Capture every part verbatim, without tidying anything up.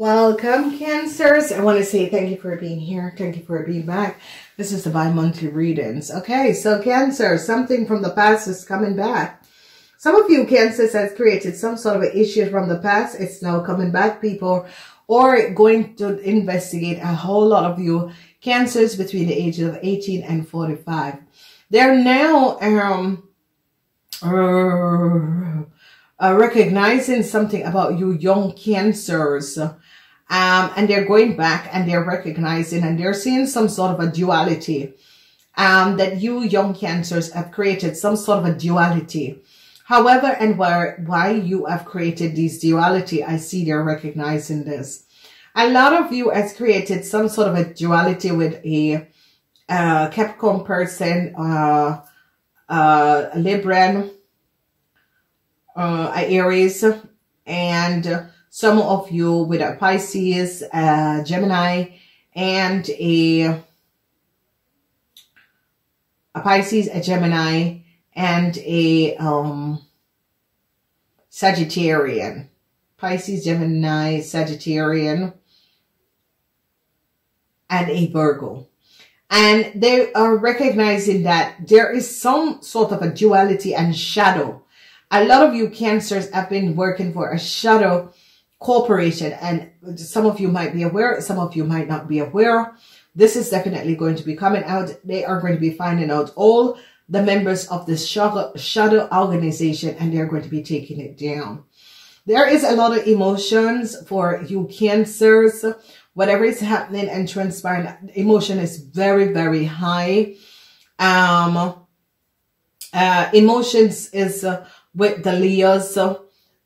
Welcome, Cancers. I want to say thank you for being here. Thank you for being back. This is the bi-monthly readings. Okay, so Cancer, something from the past is coming back. Some of you Cancers has created some sort of an issue from the past. It's now coming back, people, or going to investigate. A whole lot of you Cancers between the ages of eighteen and forty-five. They're now um, uh, uh, recognizing something about you young Cancers. Um, and they're going back and they're recognizing and they're seeing some sort of a duality um, that you young Cancers have created, some sort of a duality. However and where, why you have created this duality, I see they're recognizing this. A lot of you has created some sort of a duality with a uh, Capricorn person, uh, uh, a Libran, uh, Aries, and some of you with a Pisces, uh, Gemini, and a, a Pisces, a Gemini, and a um, Sagittarian. Pisces, Gemini, Sagittarian, and a Virgo. And they are recognizing that there is some sort of a duality and shadow. A lot of you Cancers have been working for a shadow corporation, and some of you might be aware, some of you might not be aware. This is definitely going to be coming out. They are going to be finding out all the members of this shadow, shadow organization, and they're going to be taking it down. There is a lot of emotions for you Cancers. Whatever is happening and transpiring, emotion is very, very high. Um, uh, emotions is uh, with the Leos,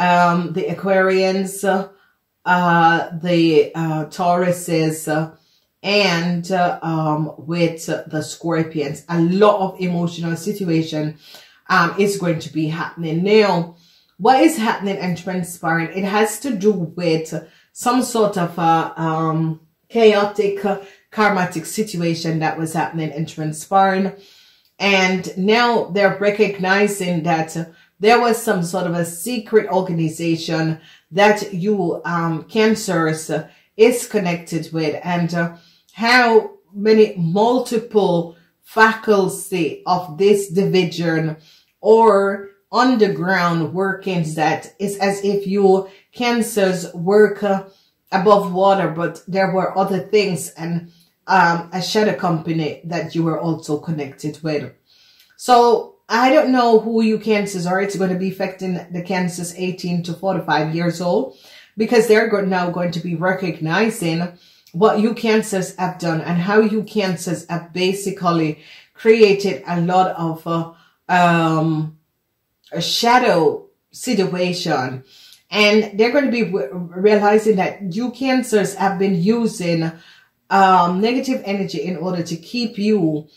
Um, the Aquarians, uh, the uh, Tauruses, uh, and uh, um, with the Scorpions. A lot of emotional situation um, is going to be happening. Now, what is happening and transpiring? It has to do with some sort of a um, chaotic, uh, karmatic situation that was happening and transpiring. And now they're recognizing that uh, there was some sort of a secret organization that you um, Cancers uh, is connected with, and uh, how many multiple faculty of this division or underground workings that is as if you Cancers work uh, above water, but there were other things and um, a shadow company that you were also connected with. So I don't know who you Cancers are. It's going to be affecting the Cancers eighteen to forty-five years old, because they're now going to be recognizing what you Cancers have done and how you Cancers have basically created a lot of uh, um, a shadow situation. And they're going to be realizing that you Cancers have been using um, negative energy in order to keep you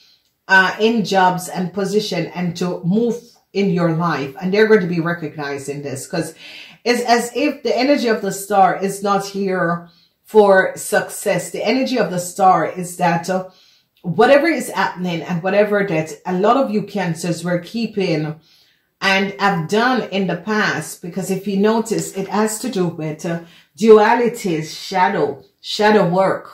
Uh, in jobs and position and to move in your life. And they're going to be recognizing this, because it's as if the energy of the star is not here for success. The energy of the star is that uh, whatever is happening and whatever that a lot of you Cancers were keeping and have done in the past, because if you notice, it has to do with uh, dualities, shadow, shadow work.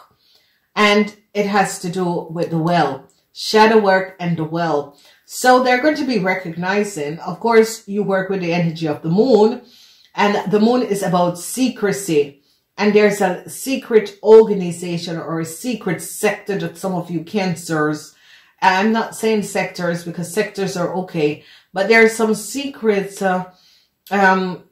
And it has to do with the well. Shadow work and the well. So they're going to be recognizing, of course, you work with the energy of the moon, and the moon is about secrecy. And there's a secret organization or a secret sector that some of you Cancers, I'm not saying sectors because sectors are okay, but there's some secret uh, um,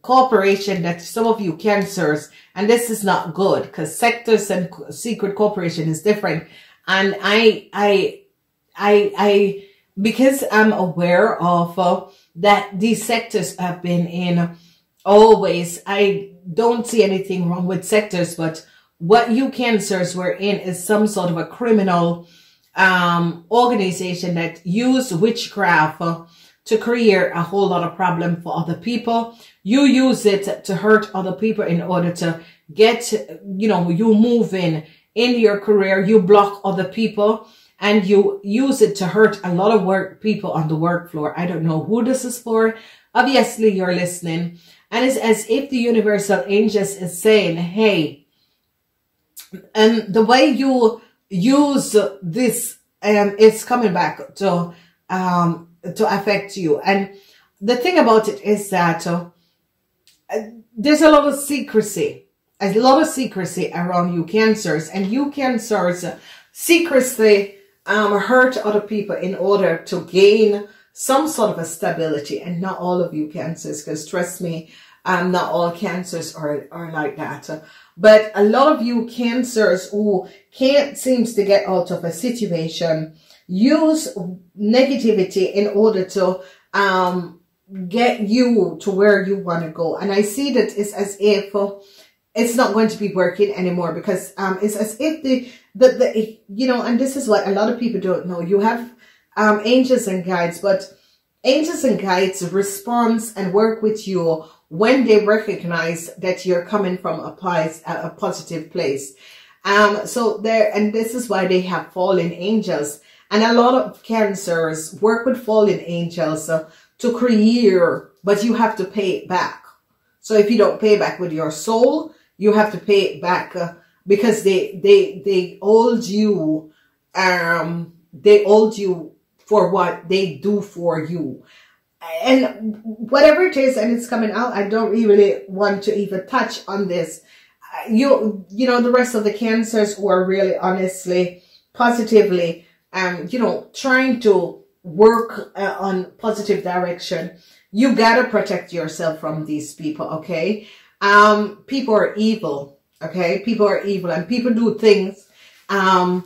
corporation that some of you Cancers, and this is not good, because sectors and secret corporation is different. And I, I, I, I, because I'm aware of uh, that these sectors have been in always, I don't see anything wrong with sectors, but what you Cancers were in is some sort of a criminal um, organization that used witchcraft uh, to create a whole lot of problem for other people. You use it to hurt other people in order to get, you know, you moving in your career. You block other people and you use it to hurt a lot of work people on the work floor. I don't know who this is for. Obviously, you're listening. And it's as if the universal angels is saying, hey, and the way you use this, um, it's coming back to, um, to affect you. And the thing about it is that uh, there's a lot of secrecy, a lot of secrecy around you Cancers, and you Cancers secretly um, hurt other people in order to gain some sort of a stability. And not all of you Cancers, because trust me, um, not all Cancers are, are like that. But a lot of you Cancers who can't seems to get out of a situation use negativity in order to um, get you to where you want to go. And I see that it's as if it's not going to be working anymore, because um, it's as if the, the, the, you know, and this is what a lot of people don't know. You have Um, angels and guides, but angels and guides responds and work with you when they recognize that you're coming from a, pies, a positive place. Um, so there, and this is why they have fallen angels. And a lot of Cancers work with fallen angels uh, to create, but you have to pay it back. So if you don't pay back with your soul, you have to pay it back uh, because they, they, they hold you, um, they hold you for what they do for you. And whatever it is, and it's coming out, I don't really want to even touch on this. You you know, the rest of the Cancers who are really honestly, positively, um, you know, trying to work uh, on positive direction, you gotta protect yourself from these people, okay? Um, people are evil, okay? People are evil, and people do things um,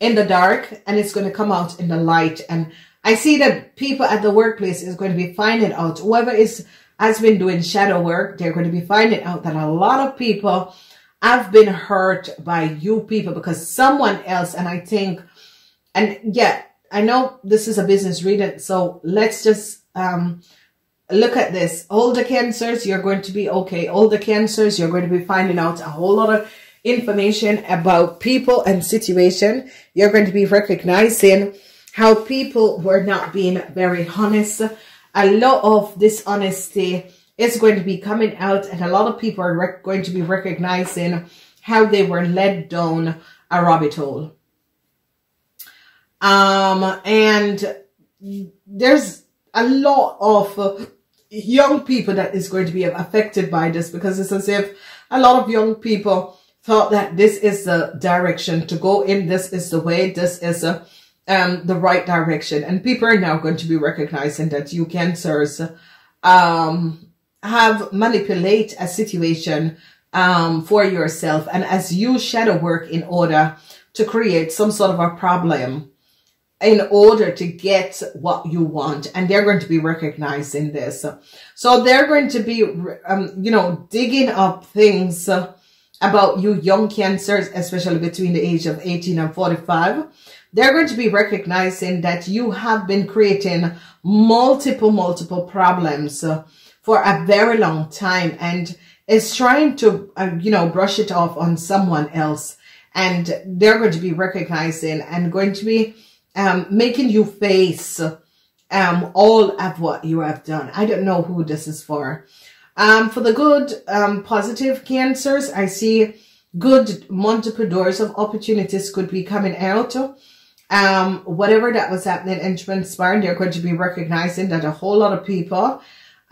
in the dark, and it's going to come out in the light. And I see that people at the workplace is going to be finding out, whoever is has been doing shadow work, they're going to be finding out that a lot of people have been hurt by you people, because someone else, and I think, and yeah, I know this is a business reading, so let's just um, look at this. All the Cancers, you're going to be okay. All the Cancers, you're going to be finding out a whole lot of information about people and situation. You're going to be recognizing how people were not being very honest. A lot of dishonesty is going to be coming out, and a lot of people are going to be recognizing how they were led down a rabbit hole. Um, and there's a lot of young people that is going to be affected by this, because it's as if a lot of young people thought that this is the direction to go in. This is the way. This is uh, um, the right direction. And people are now going to be recognizing that you Cancers um, have manipulate a situation um, for yourself. And as you shadow work in order to create some sort of a problem in order to get what you want. And they're going to be recognizing this. So they're going to be, um, you know, digging up things uh, about you young Cancers, especially between the age of eighteen and forty-five. They're going to be recognizing that you have been creating multiple, multiple problems uh, for a very long time, and is trying to, uh, you know, brush it off on someone else. And they're going to be recognizing and going to be um, making you face um, all of what you have done. I don't know who this is for. Um, for the good, um, positive Cancers, I see good multiple doors of opportunities could be coming out. Um, whatever that was happening and transpiring, they're going to be recognizing that a whole lot of people,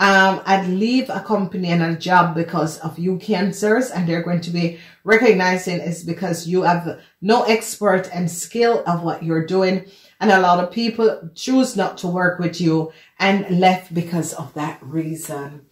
um, I'd leave a company and a job because of you Cancers, and they're going to be recognizing it's because you have no expert and skill of what you're doing. And a lot of people choose not to work with you and left because of that reason.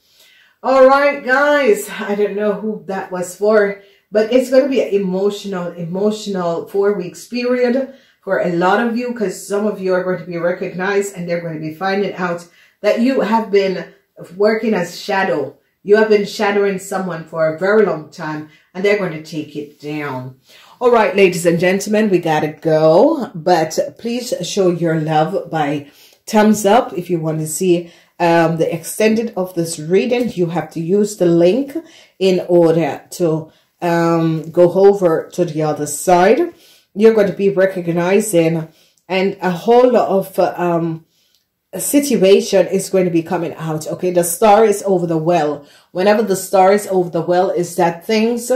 All right, guys, I don't know who that was for, but it's going to be an emotional, emotional four weeks period for a lot of you, because some of you are going to be recognized and they're going to be finding out that you have been working as shadow. You have been shadowing someone for a very long time, and they're going to take it down. All right, ladies and gentlemen, we got to go, but please show your love by thumbs up if you want to see Um, the extended of this reading. You have to use the link in order to um, go over to the other side. You're going to be recognizing and a whole lot of uh, um, situation is going to be coming out. Okay, the star is over the well. Whenever the star is over the well, is that things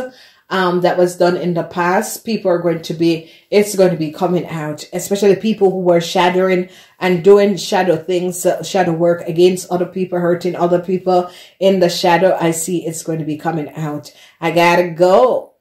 um that was done in the past, people are going to be, it's going to be coming out, especially people who were shadowing and doing shadow things, uh, shadow work against other people, hurting other people in the shadow. I see it's going to be coming out. I gotta go.